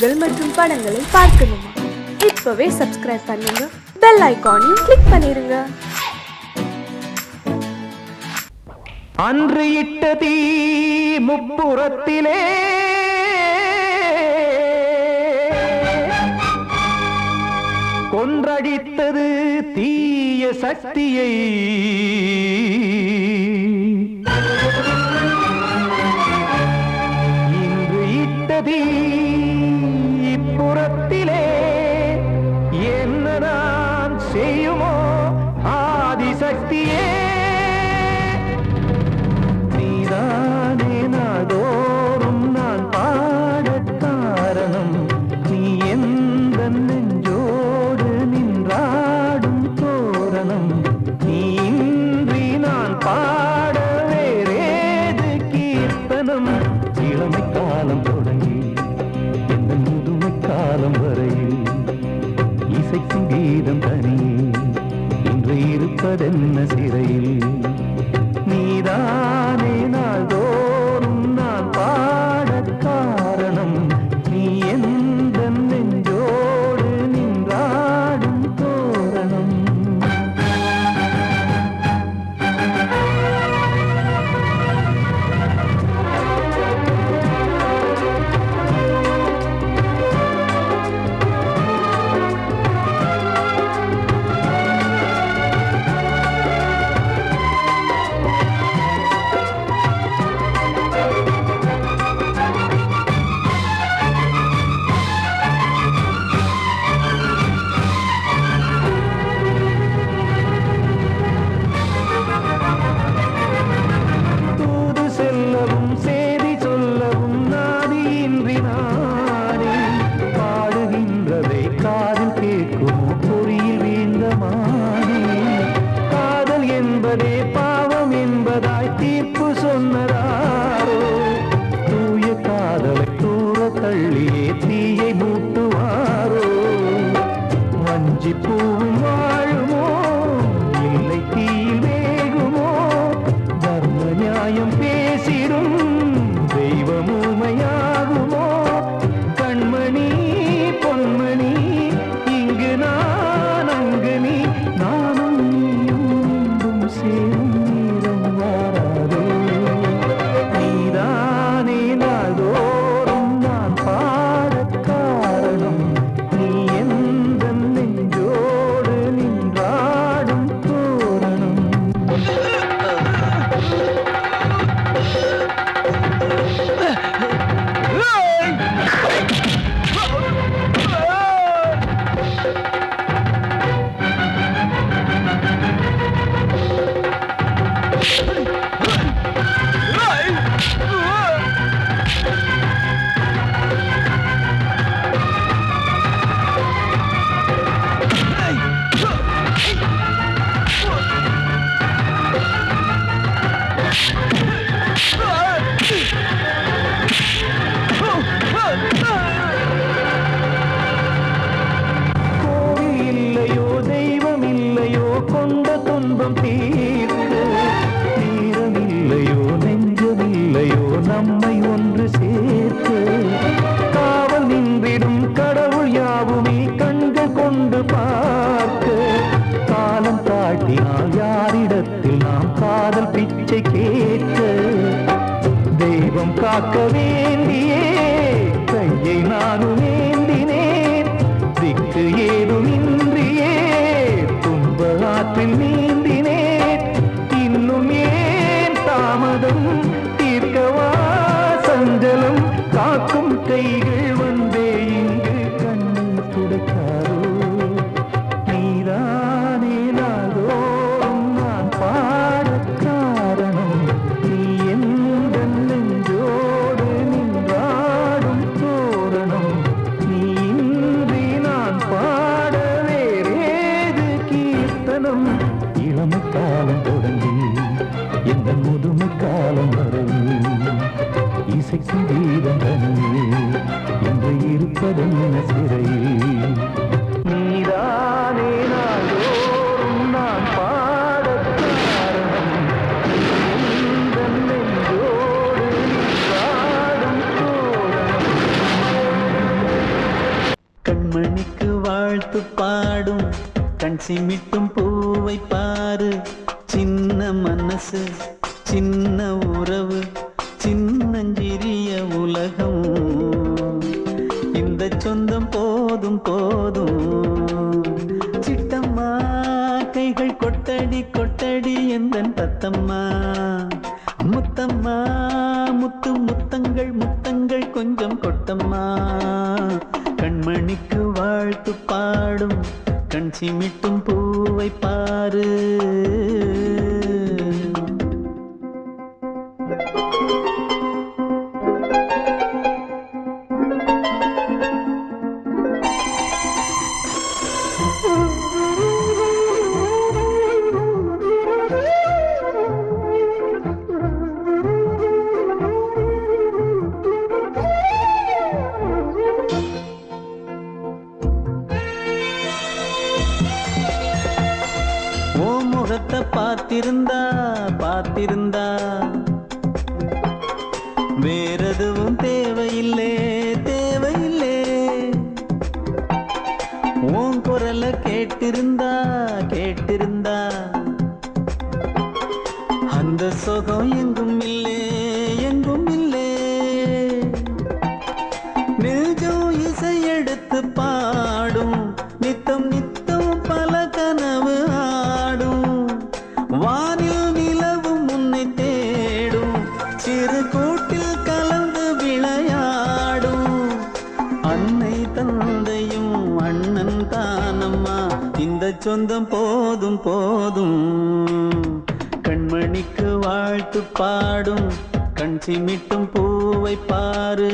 நிகழ்ச்சிகள் மற்றும் படங்களை பார்க்கணுமா? இப்பவே சப்ஸ்கிரைப் பண்ணுங்க, பெல் ஐகானையும் கிளிக் பண்ணிருங்க. அன்று இட்ட தீ முப்புறத்திலே கொன்றடித்தது தீய சக்தியை, இன்று இட்ட தீ இப்புறத்திலே என்ன நான் செய்யுமோ ஆதிசக்தியே. என்ன சிறையில் நீதானே நாள்தோறும் நான் பாடக் காரணம், நீ எந்த நெஞ்சோடு நின்றாடும் தோரணம். மணிக்கு வாழ்த்து பாடும் கண் சிமிட்டும் பூவை பாரு. சின்ன மனசு சின்ன உறவு சின்னஞ்சிறிய உலகம் இந்த சொந்தம் போதும் போதும். சிட்டம்மா கைகள் கொட்டடி கொட்டடி எந்தன் தத்தம்மா முத்தம்மா முத்து முத்தங்கள் முத்தங்கள் கொஞ்சம் கொட்டம்மா. கண்மணிக்கு வாழ்த்து பாடும் கண் சிமிட்டும் பூவை பாரு. பார்த்திருந்தா பார்த்திருந்தா வேறதுவும் தேவையில்லை தேவையில்லை. உன் குரலை கேட்டிருந்தா கேட்டிருந்தா அந்த சுகம் எங்கும் இல்லை எங்கும் இல்லை. நெஞ்சம் இசை எடுத்து பாடும் நித்தம் நித்தம் பல கனவு ஆடும். வானில் நிலவு முன்னை தேடும் சிறு கூட்டில் கலந்து விளையாடும். அன்னை தந்தையும் அண்ணன் தானம்மா இந்த சொந்தம் போதும் போதும். கண்மணிக்கு வாழ்த்து பாடும் கண் சிமிட்டும் பூவை பாரு.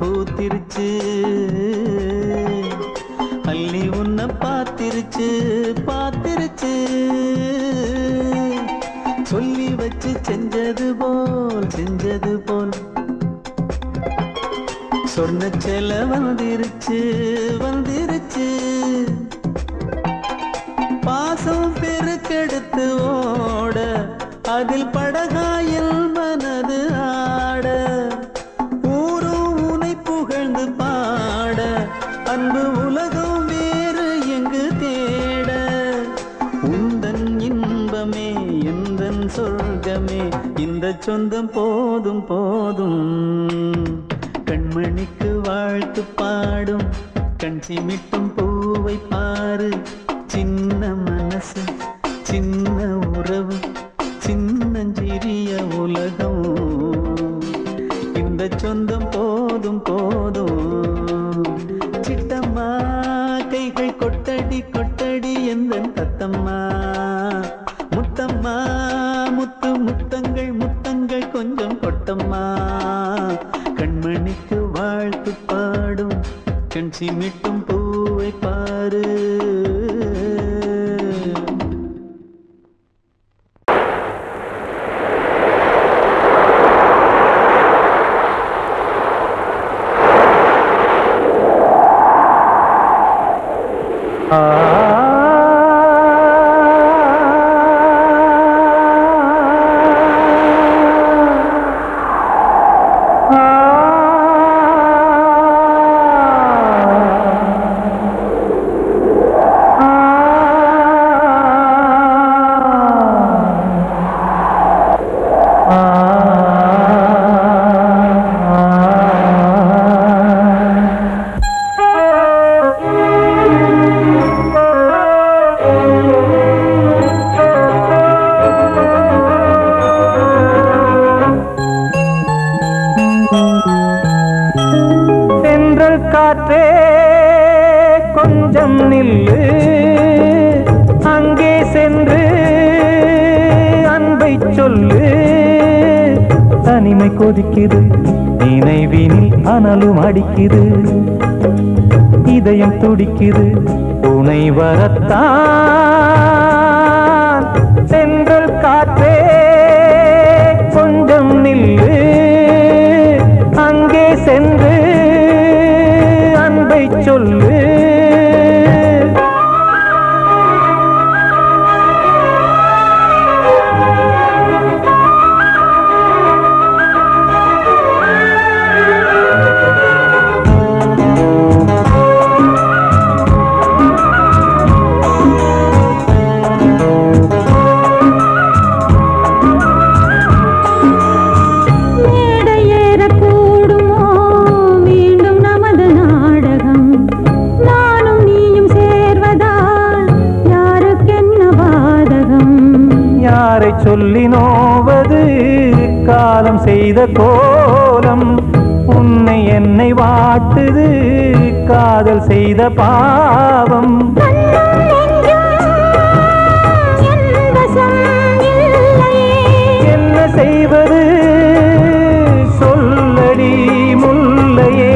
பூத்திருச்சு அள்ளி உன்னை பார்த்திருச்சு பார்த்திருச்சு. சொல்லி வச்சு செஞ்சது போல் சொன்ன செல வந்திருச்சு வந்திருச்சு. பாசம் பெருக்கெடுத்து ஓட அதில் படகாயில் மனது ஆட. அன்பு உலகம் வேறு எங்கு தேட உந்தன் இன்பமே எந்தன் சொர்க்கமே இந்த சொந்தம் போதும் போதும். கண்மணிக்கு வாழ்த்து பாடும் கண் சிமிட்டும் பூவை பாரு. சின்ன மனசு சின்ன உறவு சின்னஞ்சிறிய உலகம் இந்த சொந்தம் போதும் போதும். சிட்டம்மா கைகள் கொட்டடி கொட்டடி எந்தன் தத்தம்மா முத்தம்மா முத்து முத்தங்கள் முத்தங்கள் கொஞ்சம் கொட்டம்மா. கண்மணிக்கு வாழ்த்து பாடும் கண் சிமிட்டும் பூவை பாரு. தனிமை கொதிக்குது, நினைவினில் அனலும் அடிக்குது, இதயம் துடிக்குது, துணை வரத்தான் சென்றல் காற்றே கொஞ்சம் நில்லு, அங்கே சென்று அன்பை சொல்லு. சொல்லி நோவது காலம் செய்த கோலம், உன்னை என்னை வாட்டுது காதல் செய்த பாவம். என்ன செய்வது சொல்லடி முல்லையே,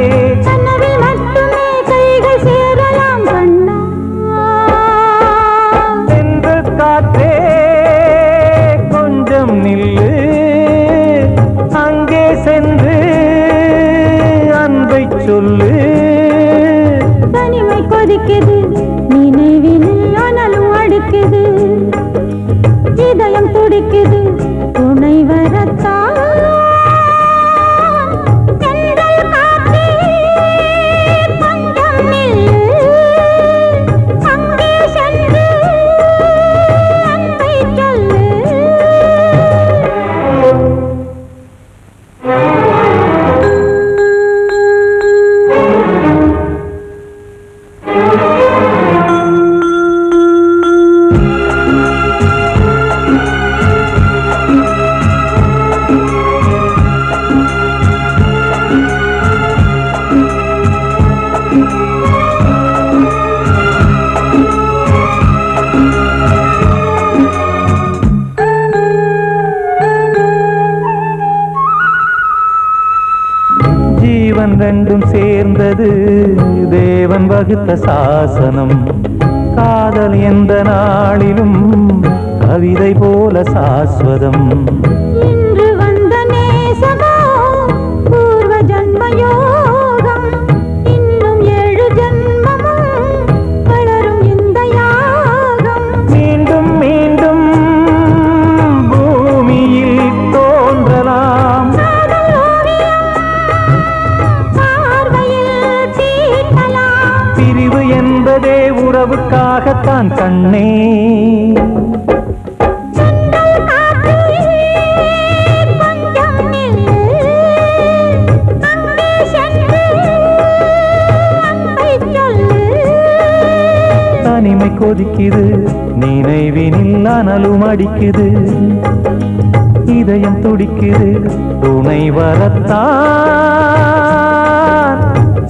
காற்றே நில்லு அங்கே சென்று அன்பை சொல்லு. தனிமை கொதிக்குது, நினைவில் அனலும் அடிக்குது, இதயம் துடிக்குது, துணை வரத்தான் ரெண்டும் சேர்ந்தது தேவன் வகுத்த சாசனம். காதல் எந்த நாளிலும் கவிதை போல சாஸ்வதம். இன்று வந்த நேசமோ பூர்வ ஜன்மயோகம், இன்னும் 7 ஜன்மமும் வளரும் இந்த யாகம். மீண்டும் மீண்டும் பூமியில் தோன்றலாம், உறவுக்காகத்தான் கண்ணே. தனிமை கொதிக்குது, நினைவினில் அனலும் அடிக்குது, இதயம் துடிக்குது, துணை வரத்தான்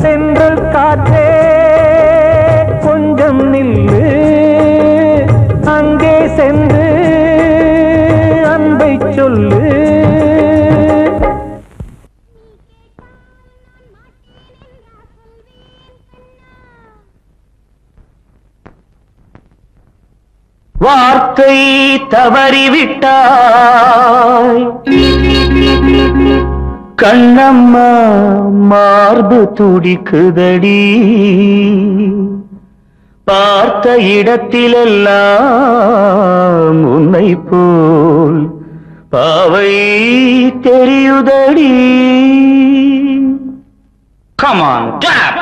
சென்றல் காற்றே கொஞ்சம் நில்லு, அங்கே சென்று அன்பை சொல்லு. வார்த்தை தவறிவிட்டாய் கண்ணம்மா, மார்பு துடிக்குதடி, பார்த்த இடத்திலெல்லாம் உன்னை போல் பாவை தெரியுதடி. Come on, tap!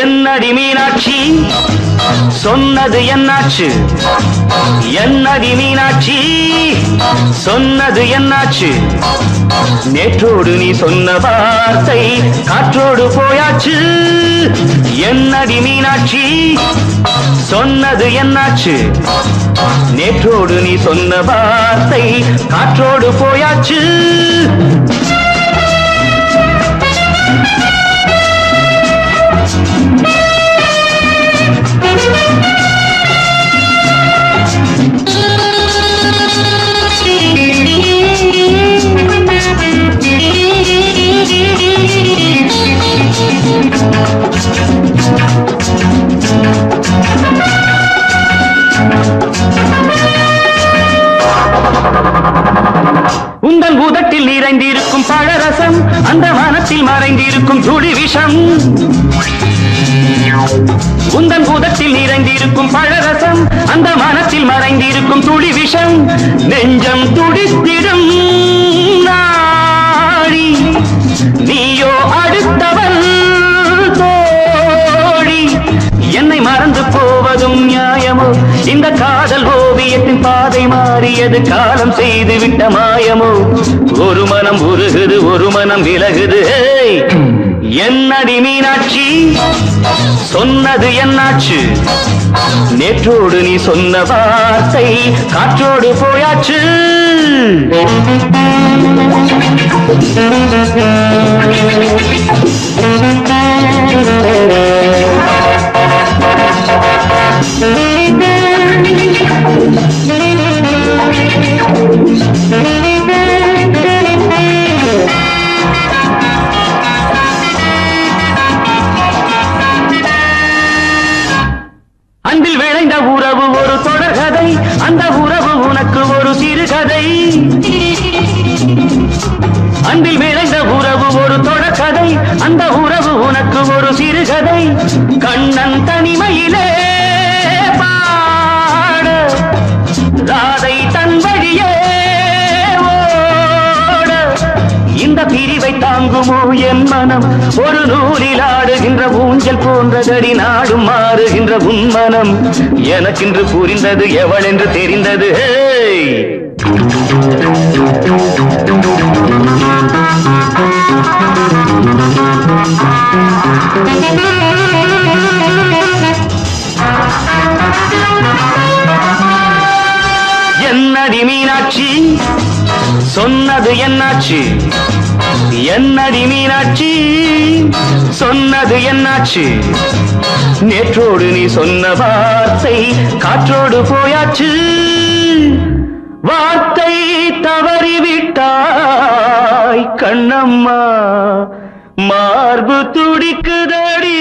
என்னடி மீனாட்சி சொன்னது என்னாச்சு, என்னடி மீனாட்சி சொன்னது என்னாச்சு, நேற்றோடு நீ சொன்ன வார்த்தை காற்றோடு போயாச்சு. என்னடி மீனாட்சி சொன்னது என்னாச்சு, நேற்றோடு நீ சொன்ன வார்த்தை காற்றோடு போயாச்சு. உந்தன் ஊதத்தில் நிறைந்திருக்கும் பழரசம் அந்த வானத்தில் மறைந்திருக்கும் துளி விஷம் உந்தன் ஊதத்தில் நிறைந்திருக்கும் பழரசம் அந்த வானத்தில் மறைந்திருக்கும் துளி விஷம் நெஞ்சம் துடித்திடும் நாடி நீயோ அடுத்தவள் தோடி என்னை மறந்து போவதும் நியாயமோ இந்த காதல் ஓவியத்தின் பாதை மாறியது காலம் செய்து விட்ட மாயமோ ஒரு மனம் உருகுது ஒரு மனம் விலகுது என்னடி மீனாட்சி சொன்னது என்னாச்சு நேற்றோடு நீ சொன்ன வார்த்தை காற்றோடு போயாச்சு அன்பில் விளைந்த உறவு ஒரு தொடக்கதை அந்த உறவு உனக்கு ஒரு சிறுகதை கண்ணன் தனிமையிலே பாட ராதை தன் வழியே ஓட இந்த பிரிவை தாங்குமோ என் மனம் ஒரு நூலில் ஆடுகின்ற ஊஞ்சல் போன்றதடி நாடும் மாறுகின்ற உன் மனம் எனக்கென்று புரிந்தது எவளென்று தெரிந்தது என்னடி மீனாட்சி சொன்னது என்னாச்சு என்னடி மீனாட்சி சொன்னது என்னாச்சு நேற்றோடு நீ சொன்ன வார்த்தை காற்றோடு போயாச்சு வார்த்தை தவறிவிட்டாய் கண்ணம்மா மார்பு துடிக்குதடி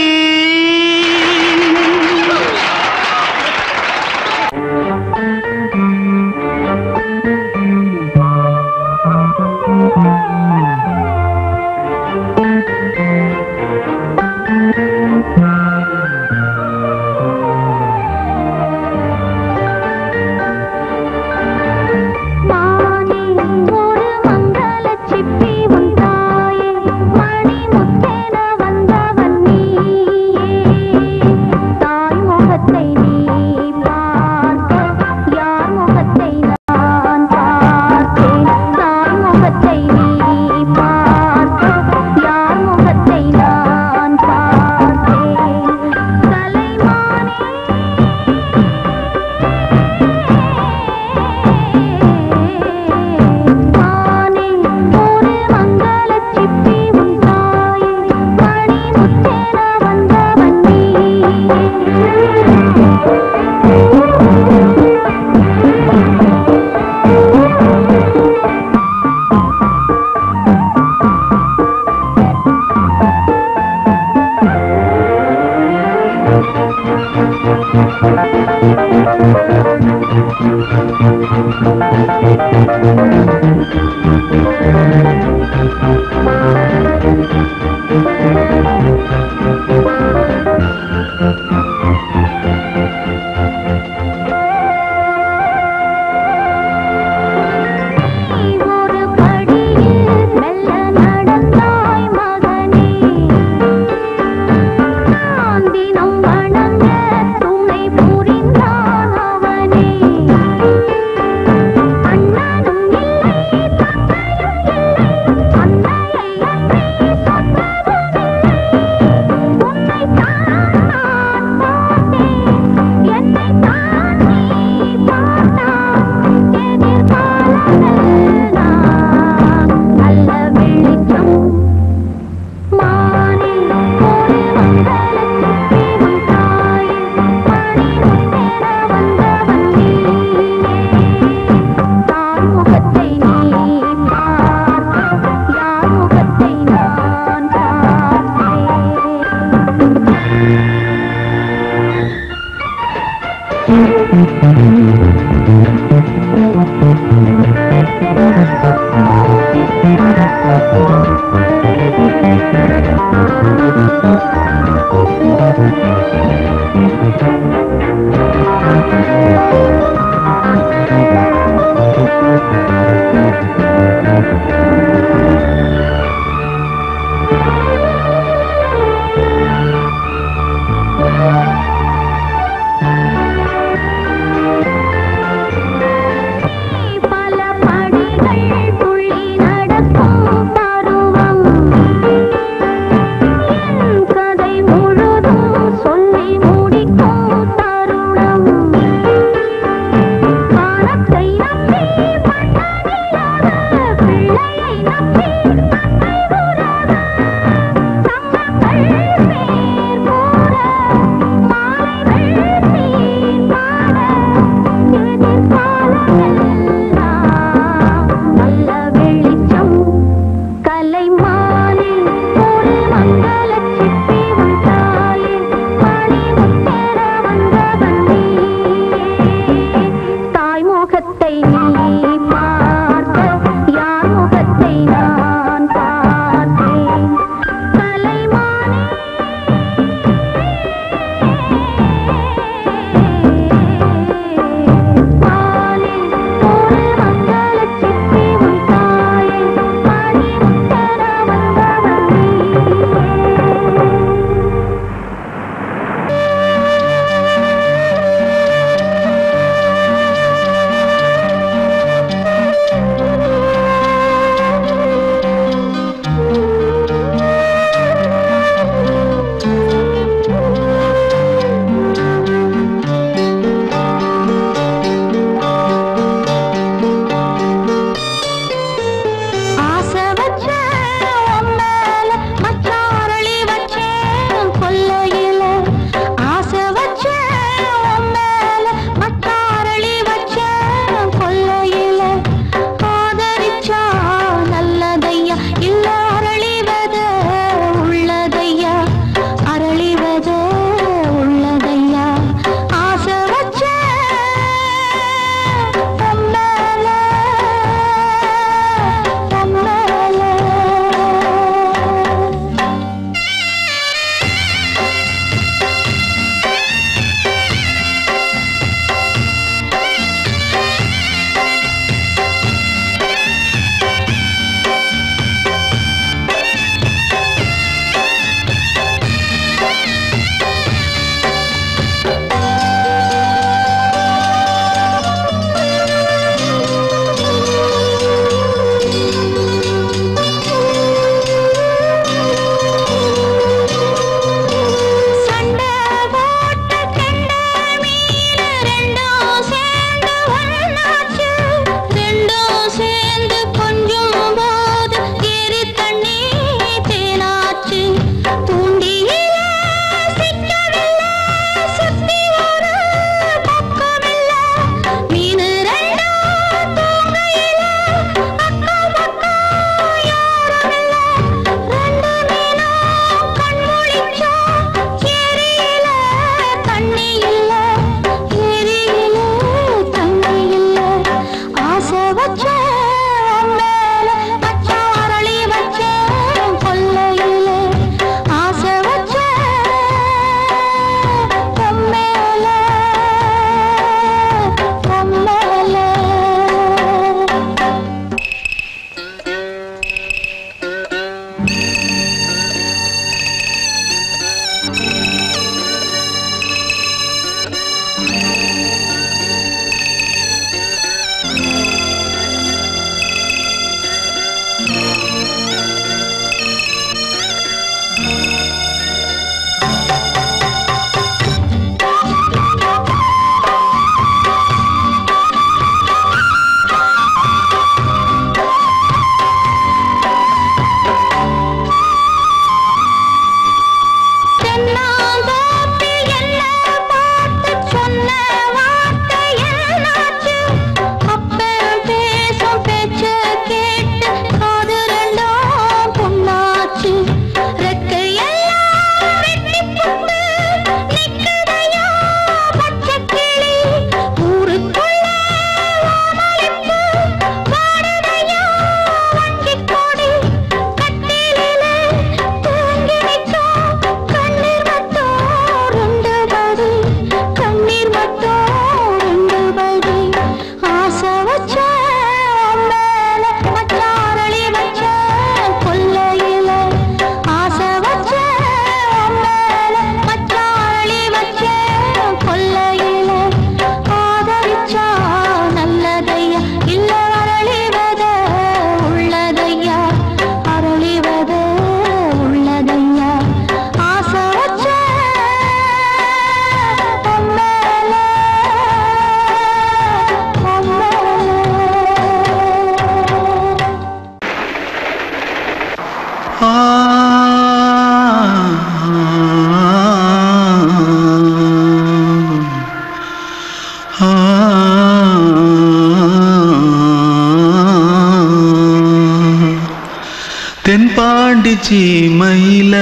பசிமையில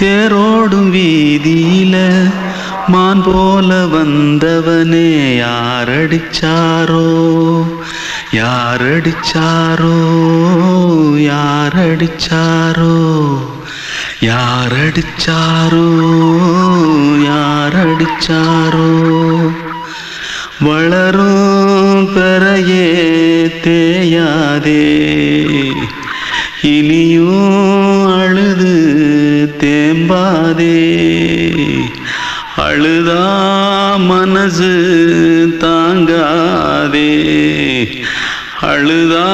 தேரோடும் வீதியில மான் போல வந்தவனே யாரடிச்சாரோ யாரடிச்சாரோ யாரடிச்சாரோ யாரடிச்சாரோ யாரடிச்சாரோ வளரும் பெறையே தேயாதே இனியும் அழுது தேம்பாதே அழுதா மனசு தாங்காதே அழுதா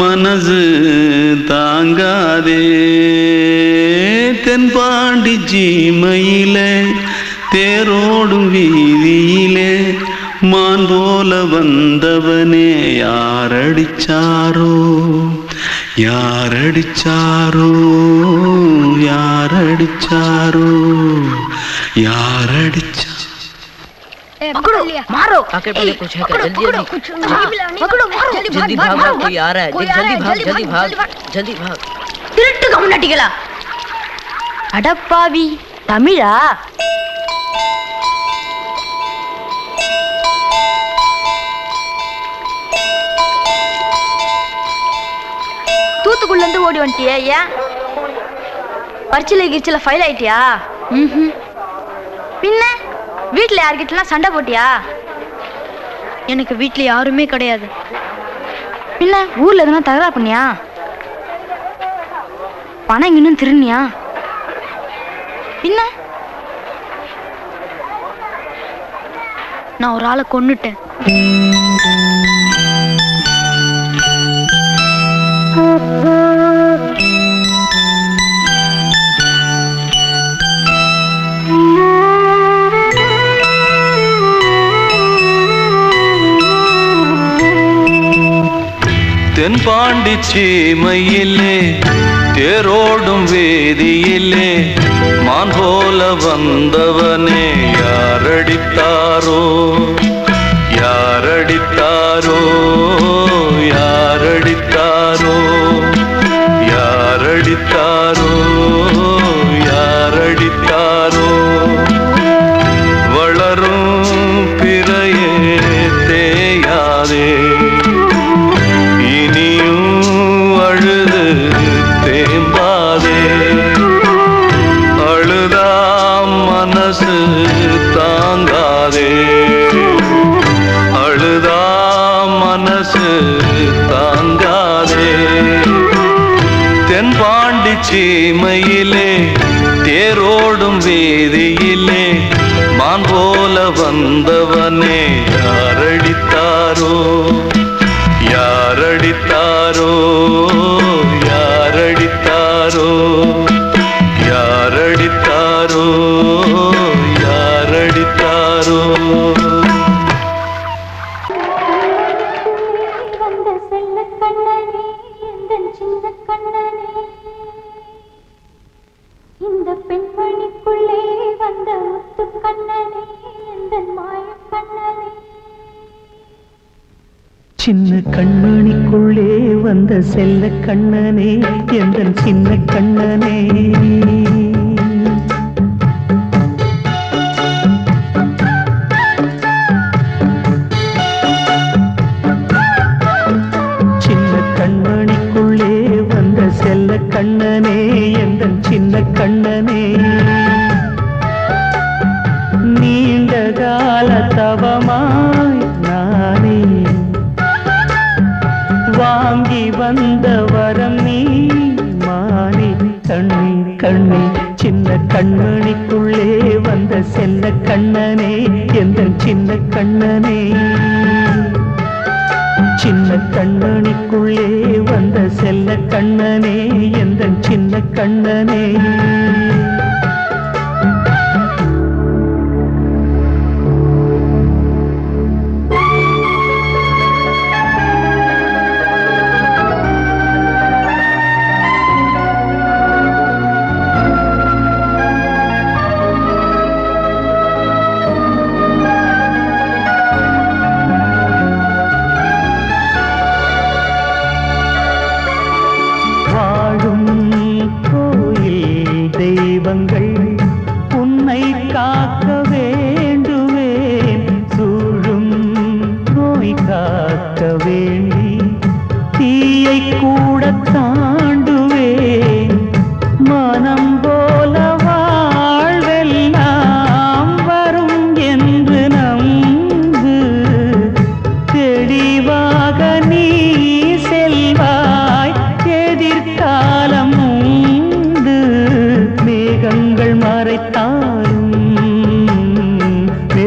மனசு தாங்காதே தென்பாண்டி ஜீமையிலே தேரோடும் வீதியிலே மான் போல வந்தவனே யாரடிச்சாரோ யாரடிச்சாரோ யாரடிச்சாரோ யாரடிச்சா पकड़ो मारो पहले कुछ है जल्दी पकड़ो मारो जल्दी भाग कोई आ रहा है जल्दी भाग திருட்டு கம்யூனிட்டிகளா அடப்பாவி தமிழா தூத்துக்குள்ள இருந்து ஓடி வந்துட்டியா ஐயா பரிச்சையில கிரிச்சல ஃபைல் ஆயிட்டியா பின்ன வீட்டில் யார்கிட்டலாம் சண்டை போட்டியா எனக்கு வீட்டில் யாருமே கிடையாது இல்லை ஊரில் எதுனா தகரா பண்ணியா பணம் இன்னும் திருநியா பின்ன நான் ஒரு ஆளை கொன்னுட்டேன் தென்பாண்டிச்சீமையிலே தேரோடும் வேதியிலே மான் போல வந்தவனே யாரடித்தாரோ யாரடித்தாரோ யாரடித்தாரோ யாரடித்தாரோ யாரடித்தாரோ வளரும் பிறையே தேயாதே சீமையிலே தேரோடும் வேதியிலே மான் போல வந்தவனே யாரடித்தாரோ யாரடித்தாரோ யாரடித்தாரோ யாரடித்தாரோ யாரடித்தாரோ சின்ன கண்மணிக்குள்ளே வந்த செல்ல கண்ணனே எந்தன் சின்ன கண்ணனே சின்ன கண்மணிக்குள்ளே வந்த செல்ல கண்ணனே எந்தன் சின்ன கண்ணனே நீண்ட கால தவமாய் நானே வாங்கி வந்த வரம் நீ மானே கண்ணீர் கண்ணே சின்ன கண்மணிக்குள்ளே வந்த செல்ல கண்ணனே எந்தன் சின்ன கண்ணனே சின்ன கண்மணிக்குள்ளே வந்த செல்ல கண்ணனே எந்தன் சின்ன கண்ணனே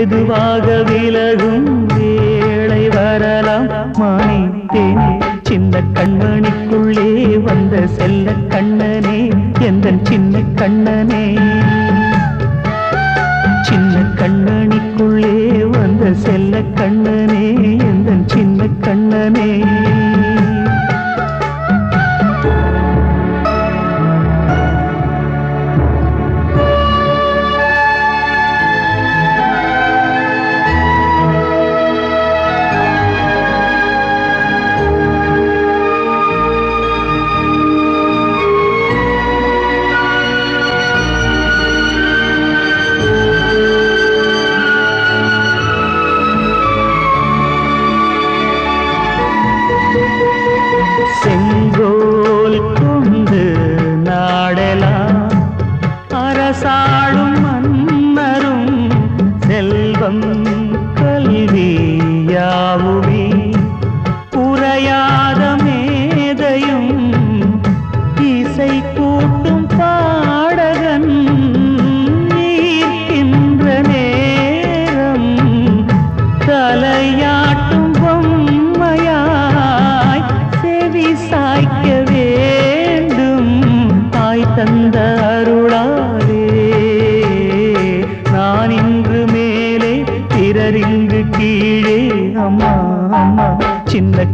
மெதுவாக விலகும் வேளை வரலாம் மானித்தேனே, சின்ன கண்மணிக்குள்ளே வந்த செல்ல கண்ணனே, எந்தன் சின்ன கண்ணனே. சின்ன கண்ணனிக்குள்ளே வந்த செல்ல கண்ணனே, எந்தன் சின்ன கண்ணனே.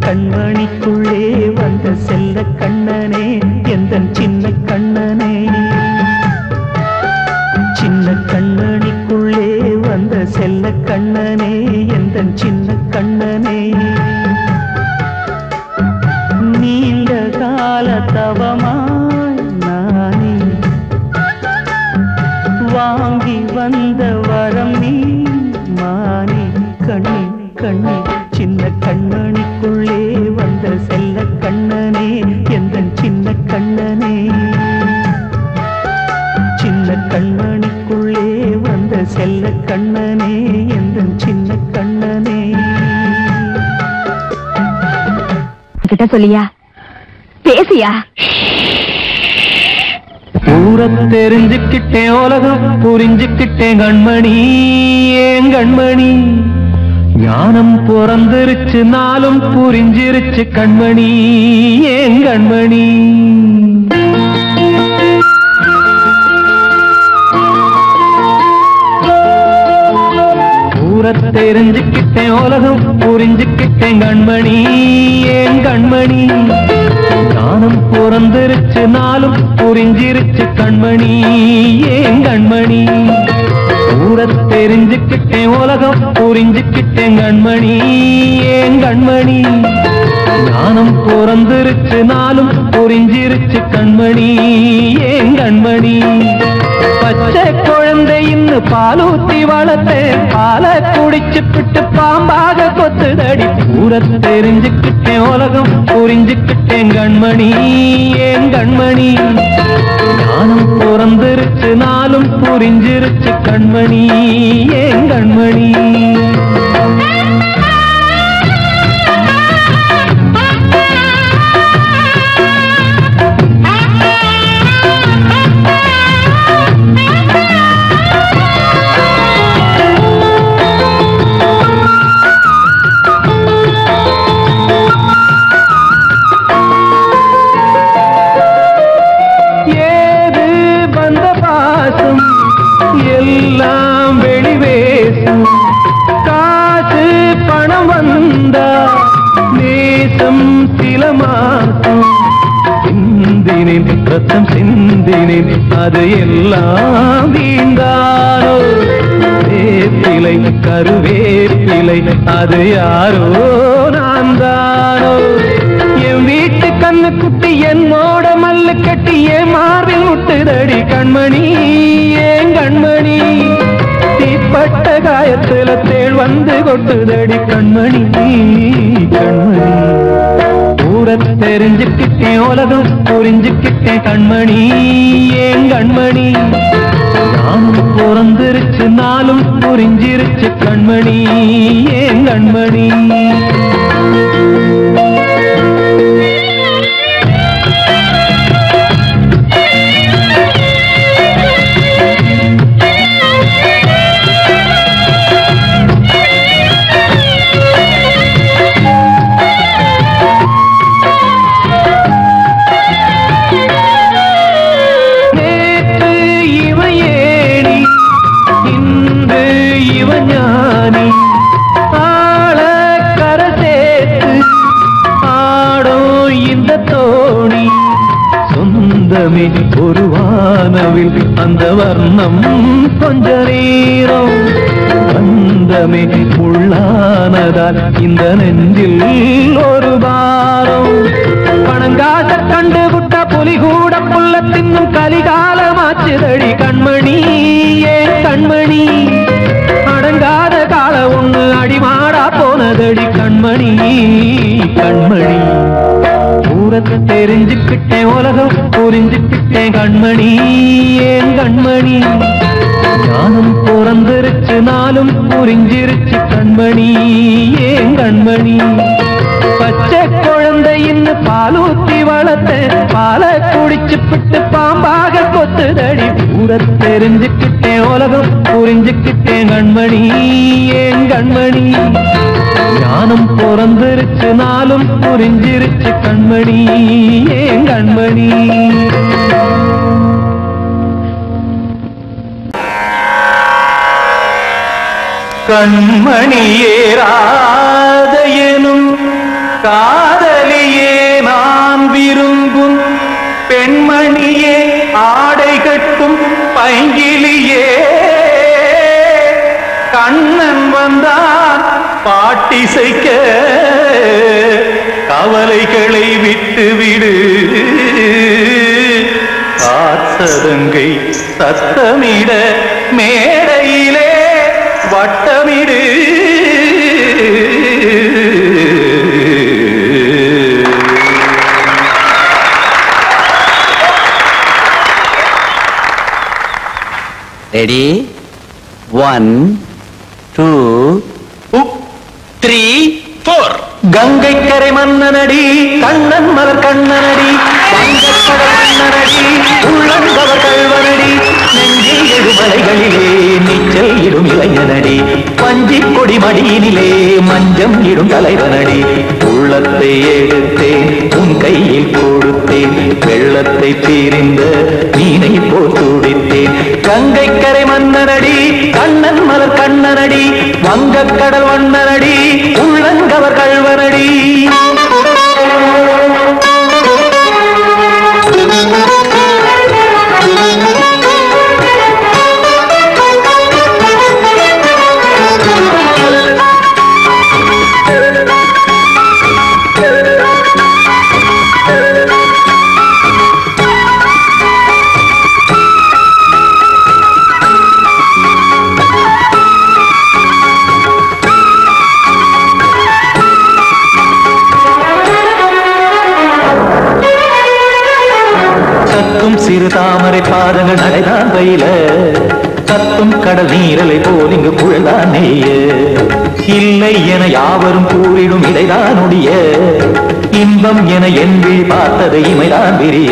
கண்மணிக்குள்ளே வந்த செல்ல கண்ணனே, எந்தன் சின்ன கண்ணனே. சின்ன கண்மணிக்குள்ளே வந்த செல்ல கண்ணனே, எந்தன் சின்ன கண்ணனே. நீண்ட கால தவமாய் நானே வாங்கி வந்த வரம் நீ மானே. கண்ணே கண்ணே, சின்ன கண்மணிக்குள்ளே வந்த செல்ல கண்ணனே, எந்தன் சின்ன கண்ணனே. சின்ன கண்மணிக்குள்ளே வந்த செல்ல கண்ணனே, எந்தன் சின்ன கண்ணனே. கிட்ட சொல்லியா பேசியா ஊரை தெரிஞ்சுக்கிட்டேன், உலகம் புரிஞ்சுக்கிட்டேன் கண்மணி. ஏன் கண்மணி ஞானம் பிறந்திருச்சு, நாளும் புரிஞ்சிருச்சு கண்மணி. ஏன் கண்மணி ஊரை தெரிஞ்சுக்கிட்டேன், உலகம் புரிஞ்சுக்கிட்டேன் கண்மணி. ஏன் கண்மணி ஞானம் பிறந்திருச்சு, நாளும் புரிஞ்சிருச்சு கண்மணி. ஏன் கண்மணி ஊரை தெரிஞ்சுக்கிட்டேன், உலகம் புரிஞ்சுக்கிட்டேன் கண்மணி. ஏன் கண்மணி ஞானம் பிறந்திருச்சு, நாளும் புரிஞ்சிருச்சு கண்மணி. ஏன் கண்மணி பச்சை குழந்தை இன்னு பாலூத்தி வளர்த்து பாலை குடிச்சு பிட்டு பாம்பாக கொத்துதடி. ஊரை தெரிஞ்சுக்கிட்டேன், உலகம் புரிஞ்சுக்கிட்டேன் கண்மணி. ஏன் கண்மணி ஞானம் பிறந்திருச்சு, நாளும் புரிஞ்சிருச்சு கண்மணி. ஏன் கண்மணி ரத்தம் சிந்தினேன், அது எல்லாம் வீந்தாரோ. வேப்பிலை கருவேப்பிலை அது யாரோ நான் தானோ. என் வீட்டு கண்ணு குட்டி என் மோட மல்லு கட்டி என் மார்பில் முட்டுதடி கண்மணி. ஏன் கண்மணி தீப்பட்ட காயத்துல தேள் வந்து கொட்டுதடி கண்மணி. கண்மணி ஊரை தெரிஞ்சுக்கிட்டேன், உலகம் புரிஞ்சுக்கிட்டேன் கண்மணி. ஏன் கண்மணி நானும் பிறந்திருச்சு, நாளும் புரிஞ்சிருச்சு கண்மணி. ஏன் கண்மணி அந்த வர்ணம் கொஞ்ச நேரம் வந்தமே உள்ளானதால் இந்த நெஞ்சில் ஒரு பாரம் பணங்காச கண்டு புட்ட புலி கூட புள்ள தின்னும் கலிகாலமாச்சுதடி கண்மணி ஏன் கண்மணி அடங்காத கால ஒண்ணு அடிமாடா போனதடி கண்மணி கண்மணி தெரிஞ்சுக்கிட்டேன் உலகம் புரிஞ்சுக்கிட்டேன் கண்மணி ஏன் கண்மணி ஞானம் பிறந்திருச்சு நாளும் புரிஞ்சிருச்சு கண்மணி ஏன் கண்மணி பச்சை குழந்தையின்னு பாலூத்தி வளர்த்த பாலை குடிச்சு பிட்டு பாம்பாக கொத்துதடி ஊர தெரிஞ்சுக்கிட்டேன் உலகம் புரிஞ்சுக்கிட்டேன் கண்மணி ஏன் கண்மணி ஞானம் பிறந்திருச்சு நாளும் புரிஞ்சிருச்சு கண்மணி ஏன் கண்மணி கண்மணி ஏறாத எனும் காதலியே நான் விரும்பும் பெண்மணியே ஆடை கட்டும் பைங்கிலியே கண்ணன் வந்தான் பாட்டிசைக்க கவலைகளை விட்டுவிடு காத்ததங்கை சத்தமிட மேடையிலே வட்டமிடு ரெடி 1 2 3 4 கங்கை கரை மன்னனடி கண்ணன் மலர் கண்ணனடி கண்ணனடி உள்ளங்கவர் கல்வனடி நெஞ்சில் இடுமலைகளிலே நீச்சல் இடும் இளைஞனடி பஞ்சி கொடி மடியினிலே மஞ்சம் இடும் தலைவனடி உள்ளத்தை எடுத்தேன் உன் கையில் கொடுத்தேன் வெள்ளத்தை தீரிந்த நீனை போல் துடித்தேன் கங்கை கரை மன்னனடி கண்ணன் மலர் கண்ணனடி வங்கக் கடல் வண்ணனடி உள்ளங்கவர் கல்வனடி தாமரை பாதங்கள் நடைதான் பயில கத்தும் கடல் நீரலை போல் இங்கு குழலானே இல்லை என யாவரும் கூறிடும் இடைதான் உடைய இன்பம் என என்பி பார்த்ததை இமைதான் விரிய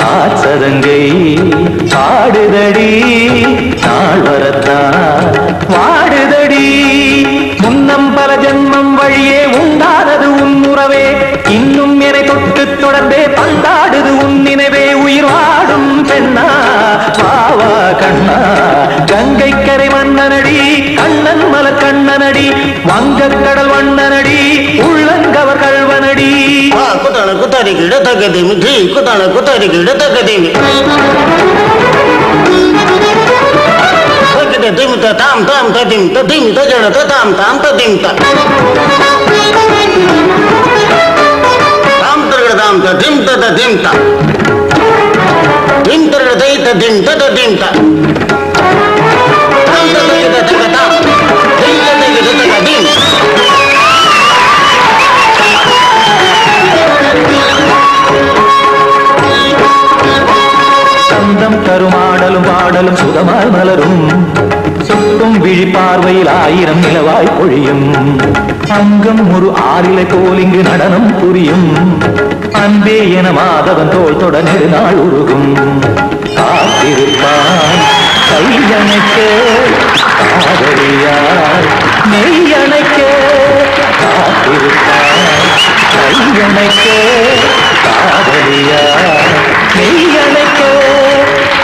காசதங்கை பாடுதடி நாள் வரத்தான் வாடுதடி முன்னம் பல ஜன்மம் வழியே உண்டானது உன் உறவே இன்னும் என தொட்டு தொடர்ந்தே பந்தாடுது உன் நினைவே உயிர் வாடும் பெண்ணா பாவா கண்ணா கங்கை கரை மன்னனடி கண்ணன் மலர் கண்ணனடி வங்கக் கடல் வண்ணனடி உள்ளங்கவர் கல்வனடி குத்தான குத்தாரி இடத்தக்கதேமி குத்தான குத்தாரி இடத்தக்கதேமி திமித்த தாம் தாம் திமித்த திமித்த ஜனத தாம் தாம் திமித்த தாம் திருட தாம் திமித்த திமித்த திம் திருட தைத்த திமித்த திமித்த தாம் திருட தக தாம் திமித்த திமித்த திமித்த தந்தம் தரும் ஆடலும் பாடலும் சுகமாய் மலரும் சுட்டும் விழி பார்வையில் ஆயிரம் நிலவாய் பொழியும் அங்கம் ஒரு ஆறிலை போல் இங்கு நடனம் புரியும் அன்பே என மாதவன் தோள் தொட நெடுநாள் உருகும் காத்திருப்பான் கையணைக்க காதலியார் மெய்யணைக்க காத்திருப்பான் கையணைக்க காதலியார் மெய்யணைக்க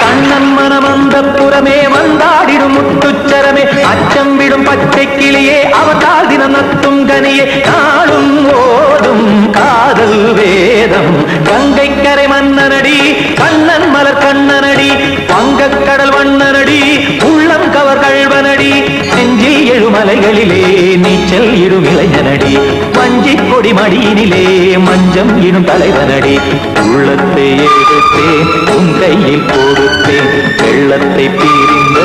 கண்ணன் மனம் அந்த புறமே வந்தாடிடும் முத்துச்சரமே அச்சம் விடும் பச்சை கிளியே அவதால் தினம் நத்தும் கனியே நாளும் ஓடும் காதல் வேதம் கங்கை கரை மன்னனடி கண்ணன் மலர் கண்ணனடி தங்கக்கடல் வண்ணனடி உள்ளம் கவர்கள்வனடி செஞ்சி எழுமலைகளிலே நீச்சல் இருமிளைஞனடி வஞ்சி கொடி மடியினிலே மஞ்சம் இடும் தலைவனடி உள்ளத்தை எடுத்தேன் உன் கையில் கொடுத்தேன் வெள்ளத்தை பிரிந்த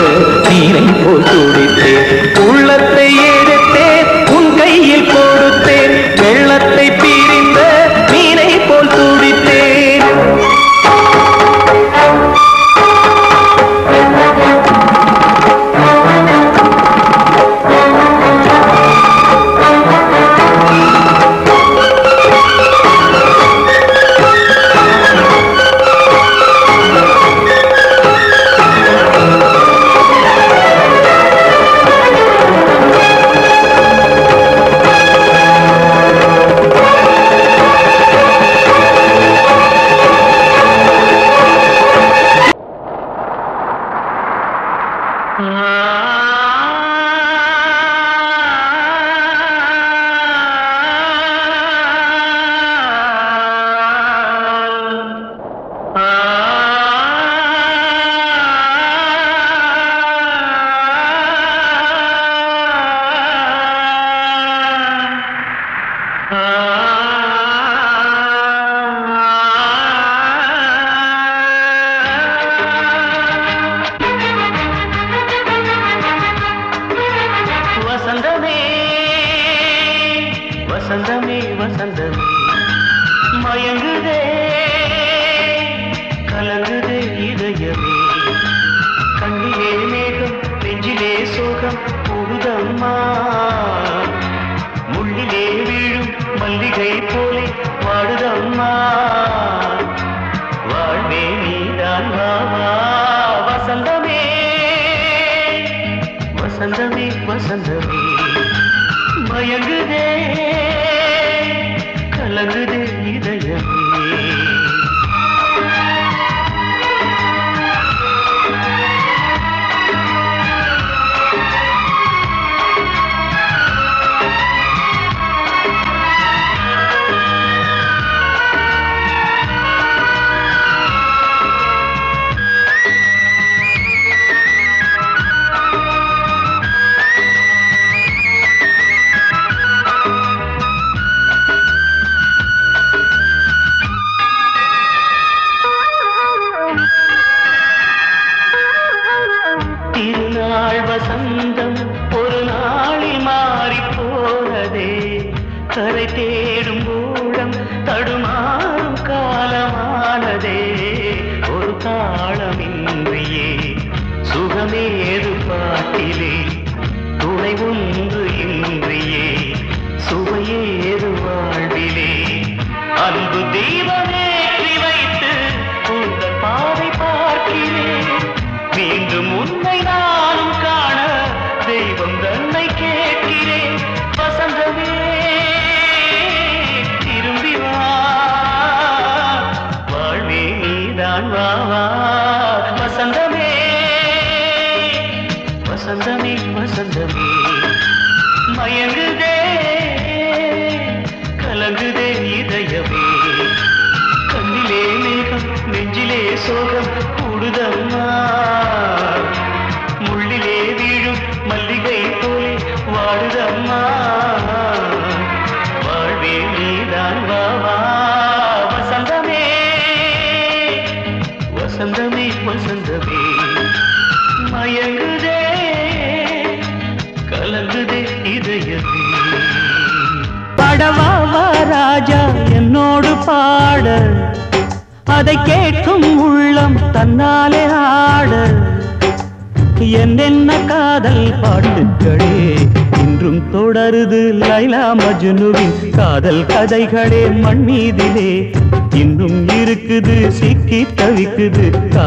நீரை போல் துடித்தேன் உள்ளத்தை எடுத்தேன் உன் கையில் கொடுத்தேன் வெள்ளத்தை பிரிந்த நீரை போல் துடித்தேன்.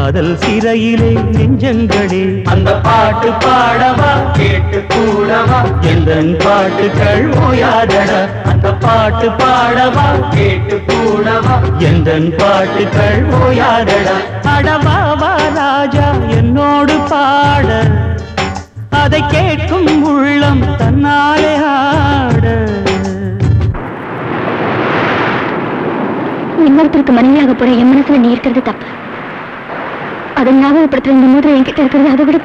காதல் சிறையிலே நெஞ்சங்களே அந்த பாட்டு பாடவா கேட்டு கூடவா எந்தன் பாட்டுகள் ஓயாதடா அந்த பாட்டு பாடவா கேட்டு கூடவா எந்தன் பாட்டுகள் ஓயாதடா அடவாவா ராஜா என்னோடு பாட அதை கேட்கும் உள்ளம் தன்னாலே ஆட. இன்னொருத்தருக்கு மனைவியாக போற என் மனசுல நீ இருக்கிறது தப்பு, ஞாபகப்படுத்துறது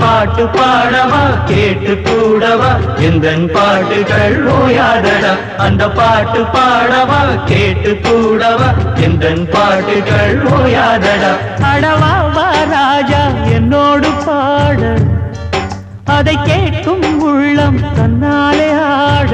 பாட்டு பாடவா கேட்டு கூடவா எந்தன் பாட்டுகள் ஓயாதடா அந்த பாட்டு பாடவா கேட்டு கூடவா எந்தன் பாட்டுகள் ஓயாதடா அடவா வா ராஜா என்னோடு பாட அதை கேட்கும் உள்ளம் தன்னாலே ஆட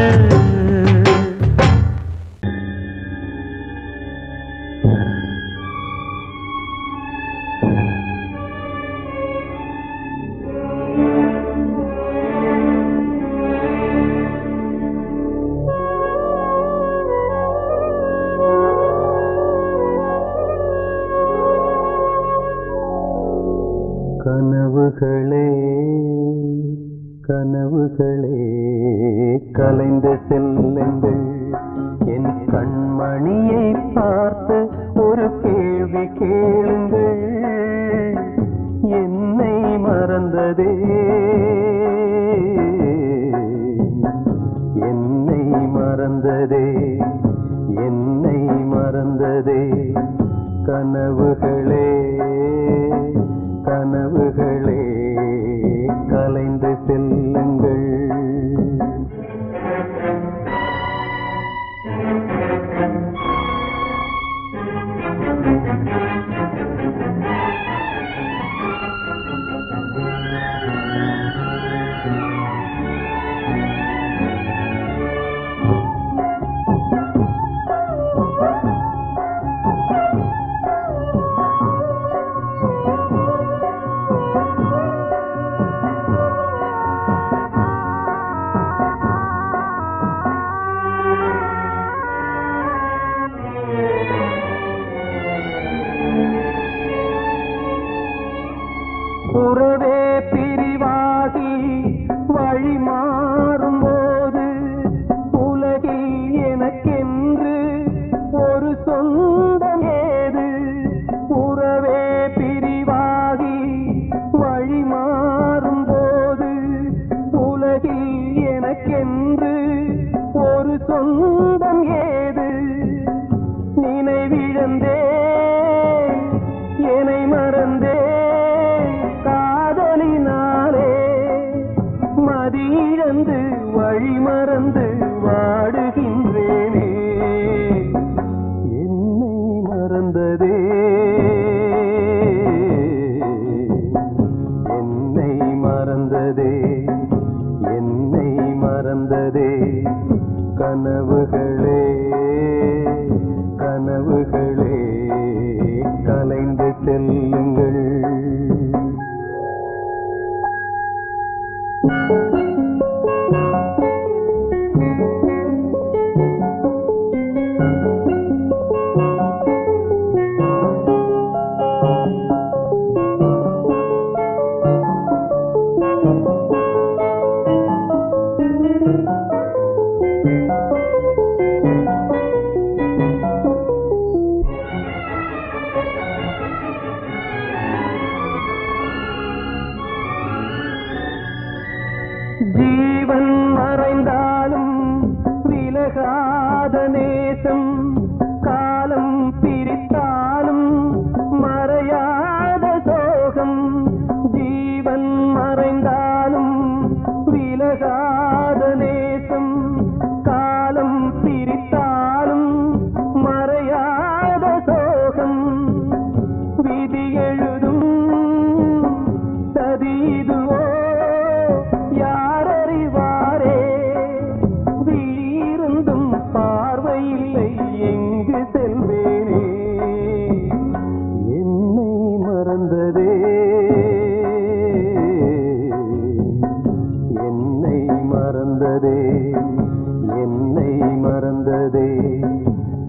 மறந்ததே என்னை மறந்ததே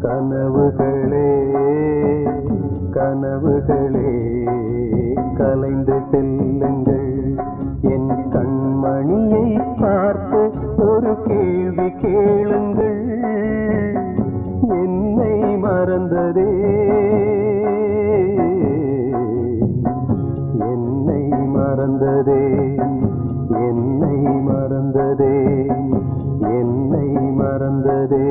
கனவுகளே கனவுகளே கலைந்து செல்லுங்கள் என் கண்மணியை பார்த்து ஒரு கேள்வி கேளுங்கள் என்னை மறந்ததே என்னை மறந்ததே என்னை மறந்ததே என்னை மறந்ததே.